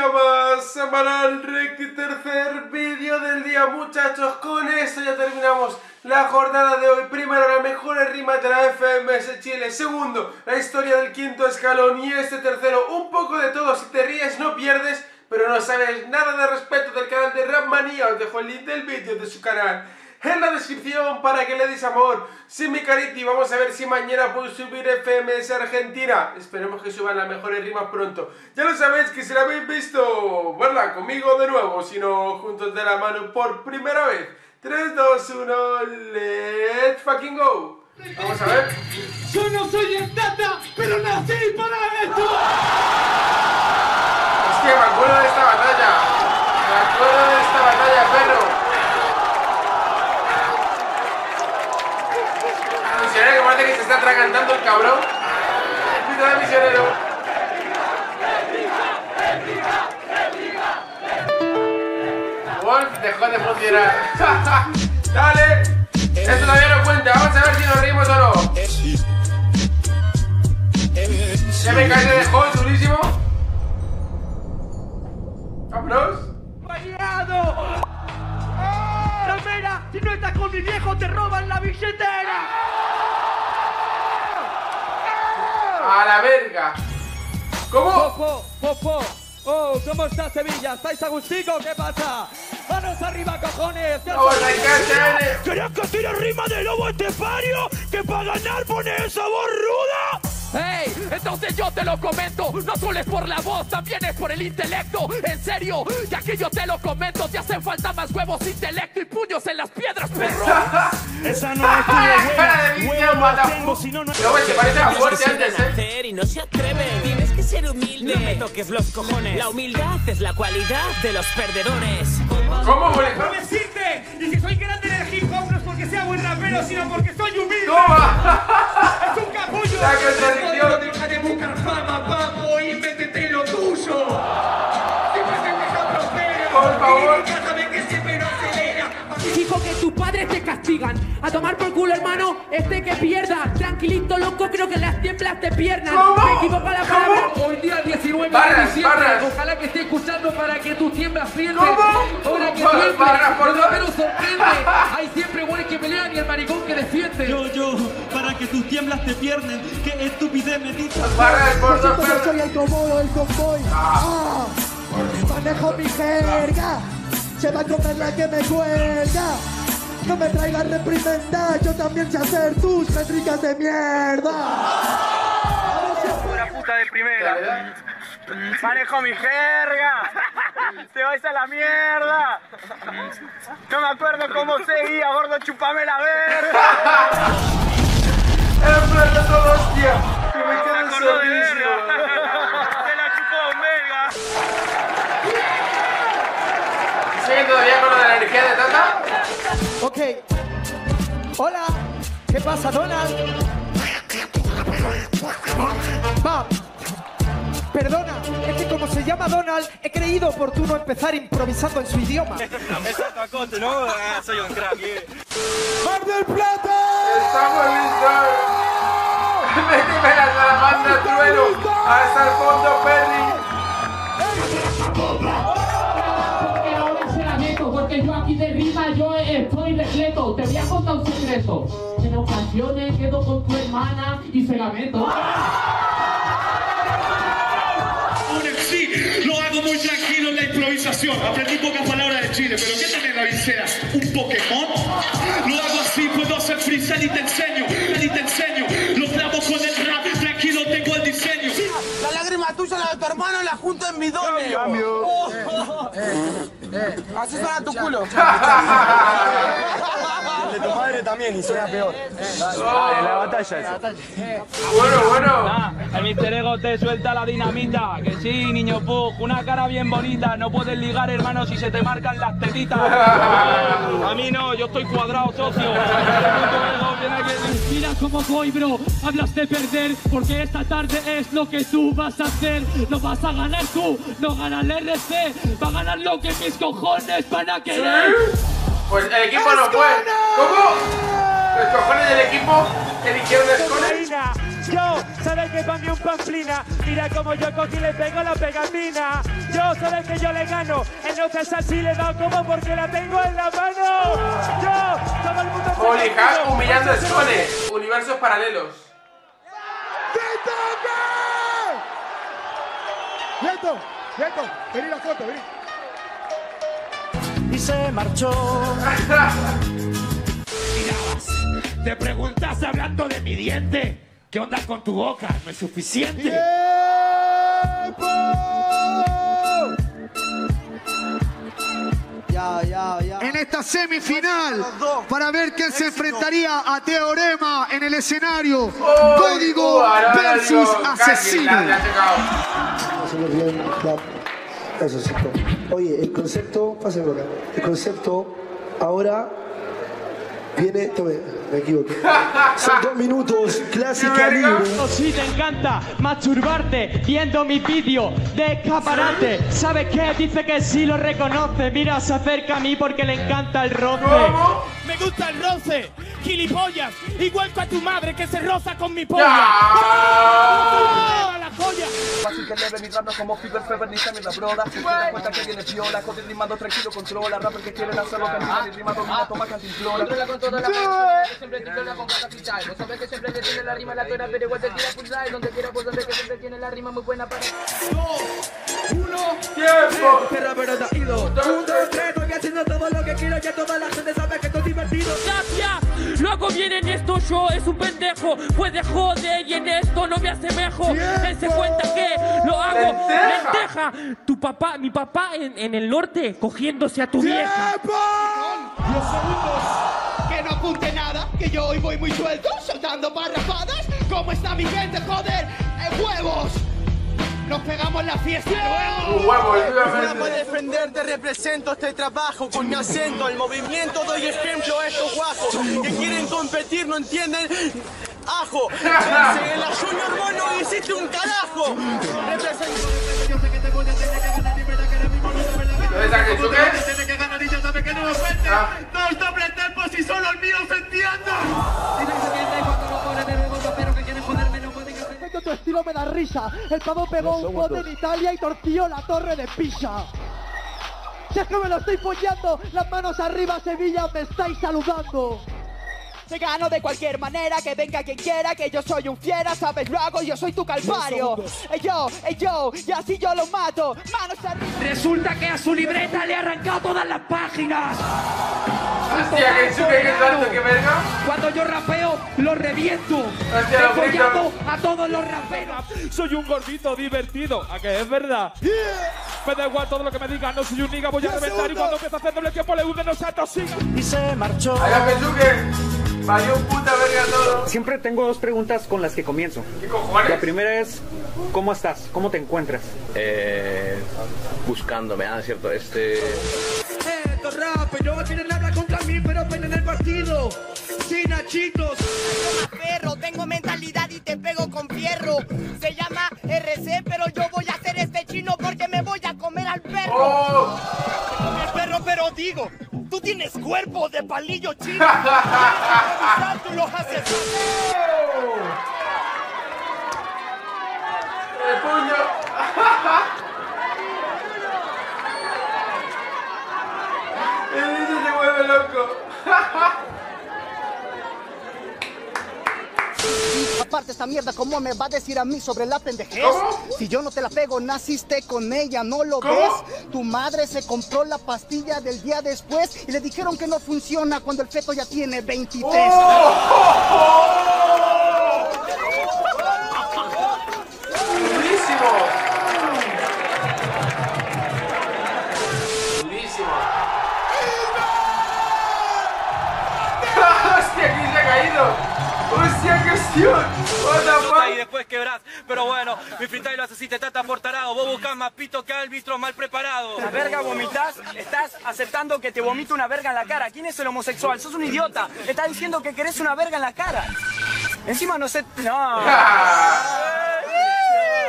día más, semanal, recto y tercer vídeo del día, muchachos. Con eso ya terminamos la jornada de hoy. Primero, las mejores rimas de la FMS Chile. Segundo, la historia del quinto escalón. Y este tercero, un poco de todo. Si te ríes no pierdes, pero no sabes nada de respeto del canal de Rap Manía. Os dejo el link del vídeo de su canal en la descripción para que le des amor. Sí, mi cariti, vamos a ver si mañana puedo subir FMS Argentina. Esperemos que suban las mejores rimas pronto. Ya lo sabéis que si la habéis visto, verla conmigo de nuevo, sino juntos de la mano por primera vez. 3, 2, 1, let's fucking go. Vamos a ver. Yo no soy el Tata, pero nací para esto. Hostia, me acuerdo de esta batalla. Me acuerdo de esta batalla, perro. Que parece que se está atragantando el cabrón. Cuidado, misionero. Wolf dejó de funcionar. Dale. Esto todavía no cuenta. Vamos a ver si nos rimos o no. MK se dejó durísimo. Vámonos. ¡Bañado! ¡Ramera! Si no estás con mi viejo, te roban la billetera. ¡A la verga! ¿Cómo? Popo, popo, oh, ¿cómo está Sevilla? ¿Estáis agustico? ¿Qué pasa? ¡Manos arriba, cojones! ¡Vamos a engancharle! ¿Querías que tire rima de Lobo Estepario? ¿Que para ganar pone esa voz ruda? ¡Hey! Entonces yo te lo comento. No solo es por la voz, también es por el intelecto. En serio, ya que yo te lo comento. Te hacen falta más huevos, intelecto y puños en las piedras, perro. Esa no es cara de vicio, matafuego. No, güey, te parece más fuerte antes, ¿eh? Y no se atreve. Tienes que ser humilde. No me toques los cojones. La humildad es la cualidad de los perdedores. ¿Cómo, güey? No me sirve. Y si soy grande en el hip hop no es porque sea buen rapero, sino porque soy humilde. ¡Toma! ¡Es un capullo! ¡La que se rindió! ¡Deja de buscar fama, papo! ¡Y métete lo tuyo! ¡Siempre te deja prospero! ¡Por favor! ¡Déjame que siempre no acelera! Hijo, que tus padres te castigan. A tomar por culo, hermano, este que pierda. Tranquilito, loco, creo que las tiemblas te piernan. ¿Cómo? Me equivoco a la palabra. Hoy día 19 de diciembre. Ojalá que esté escuchando para que tus tiemblas pierden. ¿Cómo? Ahora que siempre, pero sorprende. Hay siempre güeyes que pelean y el maricón que defiende. Yo, para que tus tiemblas te pierden. Qué estupidez me dices. Barras, por favor. Soy el comodo, el convoy. Ah, manejo mi jerga. Se va a comer la que me cuelga. No me traigas reprimenda, yo también sé hacer tus métricas de mierda. Una puta de primera. Manejo mi jerga. Te vais a la mierda. No me acuerdo cómo seguía, gordo, chupame la verga. En plata todo, hostia. Que me queda el servicio. Se la chupó Omega. ¿Siguen todavía con lo de la energía de Tata? Ok. Hola. ¿Qué pasa, Donald? Va. Perdona, es que como se llama Donald, he creído oportuno empezar improvisando en su idioma. Es tacote, ¿no? Soy un crack. ¡Mar del Plata! ¡Estamos listos! ¡Méteme la salamandra al trueno! ¡Hasta el fondo, Perry! Porque yo aquí de rima, yo estoy repleto. Te voy a contar un secreto. En ocasiones quedo con tu hermana y se la meto. Sí, lo hago muy tranquilo en la improvisación. Aprendí pocas palabras de Chile, pero ¿qué tenés la visera? ¿Un Pokémon? Lo hago así, puedo hacer freestyle y te enseño. Lo clavo con el rap, tranquilo tengo el diseño. La lágrima tuya, la de tu hermano, la junto en mi doble. Cambio. Así suena tu culo. De tu madre también, y suena peor. La batalla eso. Bueno. El Mister Ego te suelta la dinamita. Que sí, niño pug, una cara bien bonita. No puedes ligar, hermano, si se te marcan las tetitas. A mí no, yo estoy cuadrado, socio. Mira cómo voy, bro. Hablas de perder, porque esta tarde es lo que tú vas a hacer. No vas a ganar tú, no gana el RC. Va a ganar lo que mis cojones van a querer. Pues el equipo no fue. ¿Cómo? Los cojones del equipo eligieron a Skone. Yo, sabes que para mí un pamplina, mira como yo cogí y le pego la pegatina. Yo, sabes que yo le gano, en otra salsa sí le he dado como porque la tengo en la mano. Yo, todo el mundo... Oleja humillando a Skone, universos paralelos. ¡Quítame! ¡Nieto! ¡Nieto! Vení la foto, vení. Y se marchó. Mirabas, te preguntas hablando de mi diente, ¿qué onda con tu boca? ¿No es suficiente? ¡Tiempo! Ya. En esta semifinal, para ver quién se enfrentaría a Teorema en el escenario, Código versus Asesino. Eso sí. Oye, el concepto, pásenlo acá. El concepto ahora viene. Tome, me equivoqué. Son 2 minutos, clásica libre. Sí, te encanta masturbarte viendo mi vídeo de escaparate. ¿Sabes qué? Dice que sí lo reconoce. Mira, se acerca a mí porque le encanta el roce. ¿Cómo? Me gusta el roce, gilipollas. Igual que a tu madre que se roza con mi polla. ¡No! Fácil que leve mi rap como Fever Fever ni se me da broda. Si te das cuenta que viene piola, joder rimando tranquilo controla. Rapper que quieren hacerlo cantar y rima domina, toma cantinflora. Controla con toda la mano, siempre controla con cada capital. Vos sabés que siempre te tiene la rima la tora, pero igual te tira pulsar. Y donde quiera por donde que siempre tiene la rima muy buena para... 2, 1, tiempo. Este rapero está ido. 1, 2, 3, voy haciendo todo lo que quiero. Ya toda la gente sabe que esto es divertido. Gracias, lo hago bien en esto yo, es un pendejo. Puede joder y en esto no me asemejo. Se cuenta que lo hago lenteja. Tu papá, mi papá en el norte cogiéndose a tu vieja. Son 10 segundos. Que no apunte nada, que yo hoy voy muy suelto, soltando barrapadas. ¿Cómo está mi gente? Joder, huevos. Nos pegamos la fiesta. Huevos. Para defenderte represento este trabajo con mi acento, el movimiento doy ejemplo a estos guajos que quieren competir, no entienden. Ajo, en la Junior Mono hiciste un carajo. Dos dobles tempos y solo el mío se entiende. Tu estilo me da risa. El pavo pegó un bote en Italia y torció la torre de Pisa. Si es que me lo estoy follando, las manos arriba, Sevilla, me estáis saludando. Se gano de cualquier manera, que venga quien quiera, que yo soy un fiera, sabes lo hago, yo soy tu calvario. Ey yo, y así yo lo mato, manos arriba. Resulta que a su libreta le ha arrancado todas las páginas. Hostia, que verga. Cuando yo rapeo, lo reviento. He follado a todos los raperos. Soy un gordito divertido, ¿a que es verdad? Me da igual todo lo que me digan, no soy un niga, voy a reventar. Y cuando empieza a hacer doble tiempo, le hunde, no se atosiga. Y se marchó. Allá Pesuke. Valió puta verga todo. Siempre tengo 2 preguntas con las que comienzo. ¿Qué cojones? La primera es, ¿cómo estás? ¿Cómo te encuentras? Buscándome, ¿cierto? Estos raperos tienen habla contra mí, pero en el partido. Sin achitos. Perro, tengo mentalidad y te pego con fierro. Se llama RC, pero yo voy a hacer este chino porque me voy a comer al perro. Oh. El perro, pero digo... Tú tienes cuerpo de palillo chino. Tú los haces. El puño. El niño se vuelve loco. Aparte esta mierda, ¿cómo me va a decir a mí sobre la pendejez? ¿Cómo? Si yo no te la pego, naciste con ella, ¿no lo ves? Tu madre se compró la pastilla del día después y le dijeron que no funciona cuando el feto ya tiene 23. ¡Durísimo! ¡Hostia, aquí se ha caído! ¡Hostia, qué acción! Y después quebrás, pero bueno, mi freestyle lo haces si te trata por tarado. Vos buscás más pito que árbitro mal preparado. La verga vomitas, estás aceptando que te vomita una verga en la cara. ¿Quién es el homosexual? Sos un idiota. Te estás diciendo que querés una verga en la cara. Encima no sé... ¡No!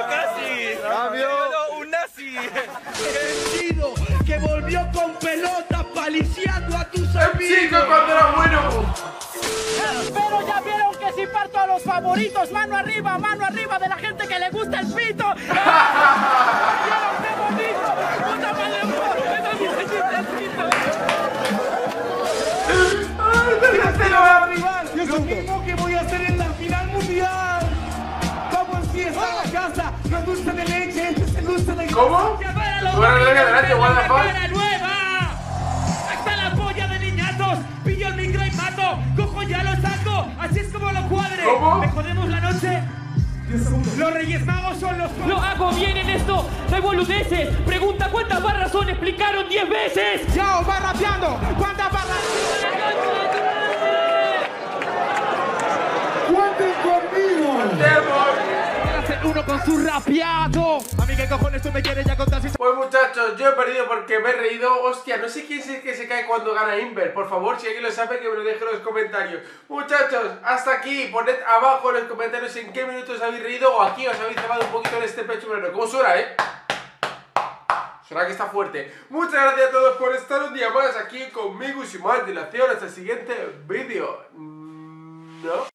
¡Casi! ¡Cambio! ¡Un nazi! ¡Vencido! ¡Que volvió con pelotas paliciando a tus amigos! ¡El chico cuando era bueno! Pero ya vieron que si parto a los favoritos, mano arriba de la gente que le gusta el pito. Lo mismo que voy a hacer en la final mundial. Vamos si está en la casa. Nos gusta de leche, se gusta de... ¿Cómo? Bueno, luego adelante, Guadalajara. Hasta la polla de niñatos. Pillo el micro y mato. Cojo ya lo saco. Así es como lo cuadre. ¿Cómo? ¿Me jodemos la noche? Los Reyes Magos son los... Lo hago bien en esto, no boludeces. Pregunta cuántas barras son, explicaron 10 veces. Ya os va rapeando. ¿Cuántas barras son? ¡Cuenten conmigo! Uno con su rapeado. A mí qué cojones tú me quieres ya contar si... Pues muchachos, yo he perdido porque me he reído. Hostia, no sé quién es el que se cae cuando gana Inver. Por favor, si alguien lo sabe, que me lo deje en los comentarios. Muchachos, hasta aquí. Poned abajo en los comentarios en qué minutos habéis reído o aquí os habéis cebado un poquito en este pecho. Bueno, ¿cómo suena, eh? Suena que está fuerte. Muchas gracias a todos por estar un día más aquí conmigo y sin más dilación. Hasta el siguiente vídeo. ¿No?